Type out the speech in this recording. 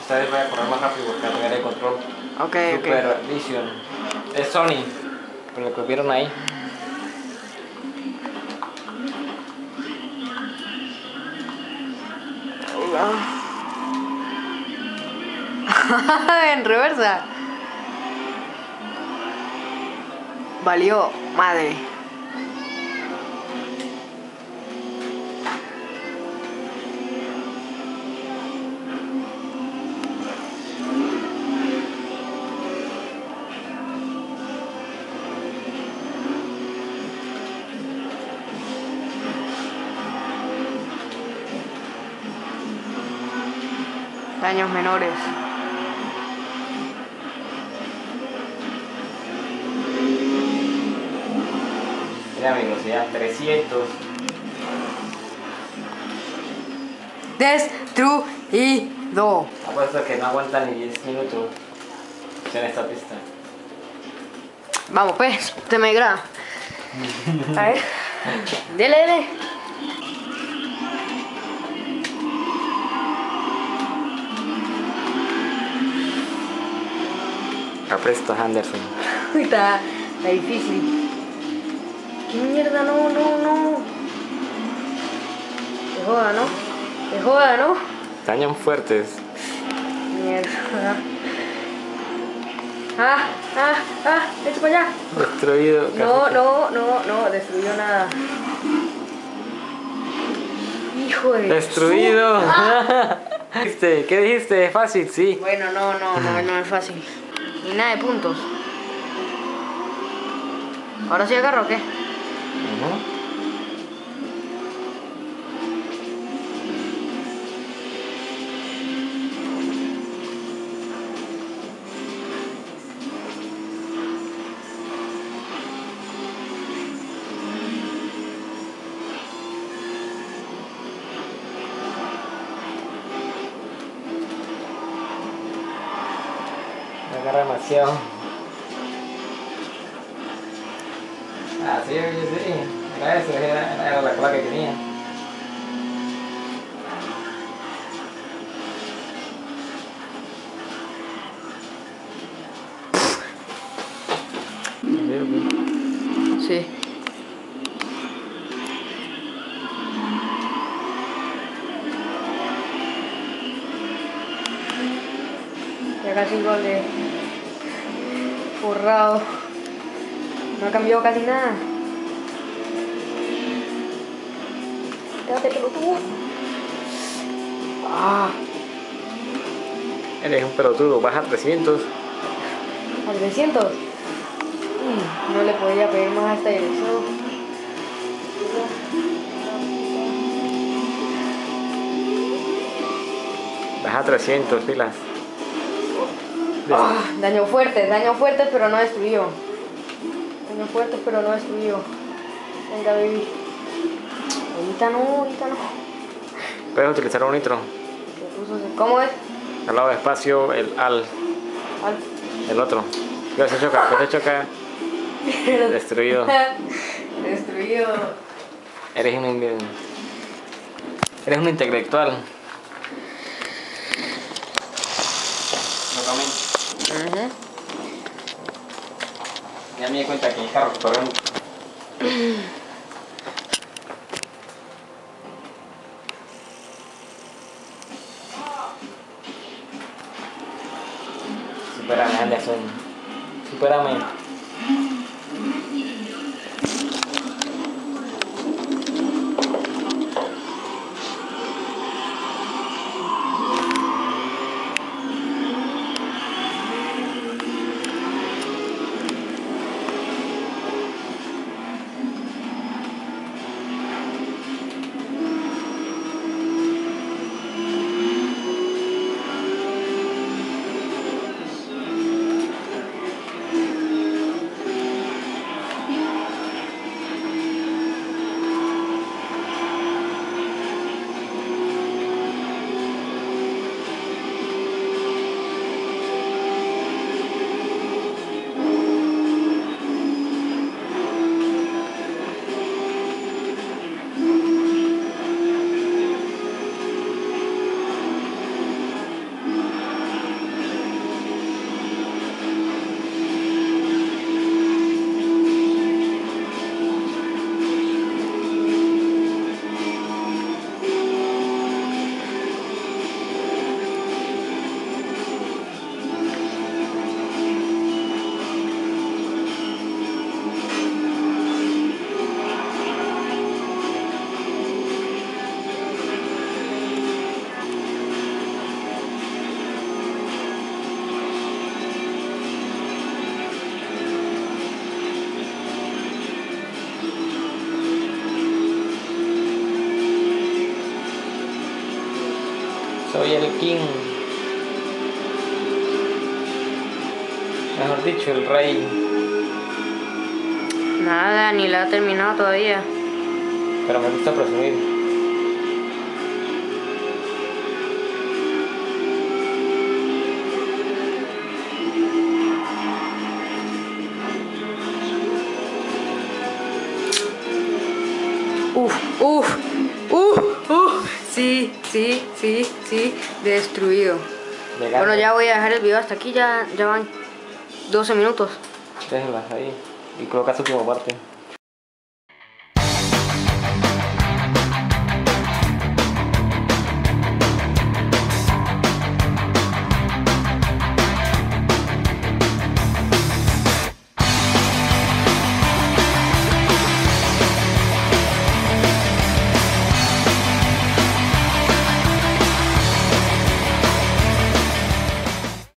Esta vez voy a correr más rápido porque apagaré el control. Ok, Super Vision. Es Sony, por lo que vieron ahí. En reversa. Valió madre. Daños menores. Mira, velocidad 300. Destruido. Apuesto que no aguanta ni 10 minutos en esta pista. Vamos pues, te me graba. A ver. Dele, dele. Apresto a Anderson. Uy, está difícil. ¡Qué mierda! No, no, no. Te joda, ¿no? Te joda, ¿no? Dañan fuertes. Mierda. Esto para allá. Destruido. No, no, no, no. Destruyó nada. Hijo de... Destruido. ¿Qué dijiste? ¿Es fácil? Sí. Bueno, no es fácil. Y nada de puntos. ¿Ahora sí agarro o qué? Agarra demasiado. Sí. Era eso, era la cola que tenía. Sí. Ya casi gol de forrado. No ha cambiado casi nada. Quédate pelotudo. Eres un pelotudo, baja 300. ¿A 300? No le podía pedir más a esta dirección. Baja 300, pilas. Daño fuerte pero no destruyó. Venga, baby. Ahorita no. Puedes utilizar un nitro. ¿Cómo es? Al lado despacio, el al. El otro. Se choca. Destruido. Eres un intelectual. Lo tomé. Ya me di cuenta que el carro corrió. Superame, Anderson. Superame. soy el king, mejor dicho, el rey. Nada, ni la ha terminado todavía. Pero me gusta presumir. Sí, destruido. Legal. Bueno, ya voy a dejar el video hasta aquí, ya van 12 minutos. Déjenlas ahí y coloca su última parte.